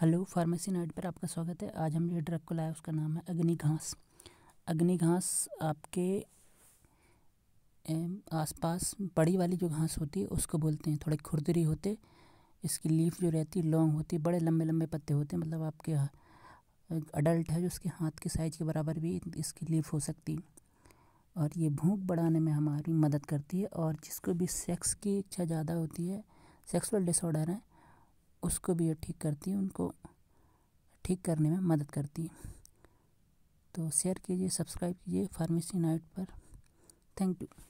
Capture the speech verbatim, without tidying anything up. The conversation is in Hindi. हेलो फार्मेसी नाइट पर आपका स्वागत है। आज हमने ड्रग को लाया, उसका नाम है अग्नि घांस। अग्नि घांस आपके आसपास बड़ी वाली जो घास होती है उसको बोलते हैं। थोड़े खुरदरी होते, इसकी लीफ जो रहती है लॉन्ग होती, बड़े लंबे लंबे पत्ते होते हैं। मतलब आपके अडल्ट है जो उसके हाथ के साइज़ के बराबर भी इसकी लीफ हो सकती, और ये भूख बढ़ाने में हमारी मदद करती है। और जिसको भी सेक्स की इच्छा ज़्यादा होती है, सेक्सुअल डिसऑर्डर है, उसको भी ये ठीक करती है, उनको ठीक करने में मदद करती है। तो शेयर कीजिए, सब्सक्राइब कीजिए फार्मेसी नाइट पर। Thank you.